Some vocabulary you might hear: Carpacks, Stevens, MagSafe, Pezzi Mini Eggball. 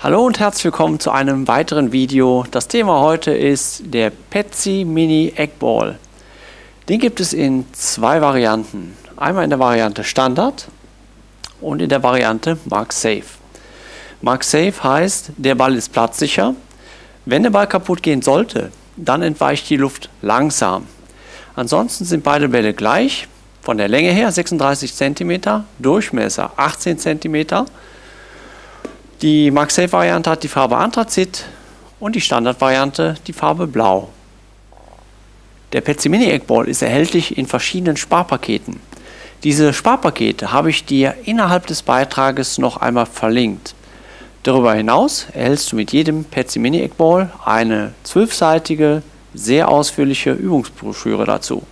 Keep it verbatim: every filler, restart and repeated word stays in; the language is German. Hallo und herzlich willkommen zu einem weiteren Video. Das Thema heute ist der Pezzi Mini Eggball. Den gibt es in zwei Varianten. Einmal in der Variante Standard und in der Variante MagSafe. MagSafe heißt, der Ball ist platzsicher. Wenn der Ball kaputt gehen sollte, dann entweicht die Luft langsam. Ansonsten sind beide Bälle gleich. Von der Länge her sechsunddreißig Zentimeter, Durchmesser achtzehn Zentimeter. Die MagSafe-Variante hat die Farbe Anthrazit und die Standard-Variante die Farbe Blau. Der Pezzi Mini Eggball ist erhältlich in verschiedenen Sparpaketen. Diese Sparpakete habe ich dir innerhalb des Beitrages noch einmal verlinkt. Darüber hinaus erhältst du mit jedem Pezzi Mini Eggball eine zwölfseitige, sehr ausführliche Übungsbroschüre dazu.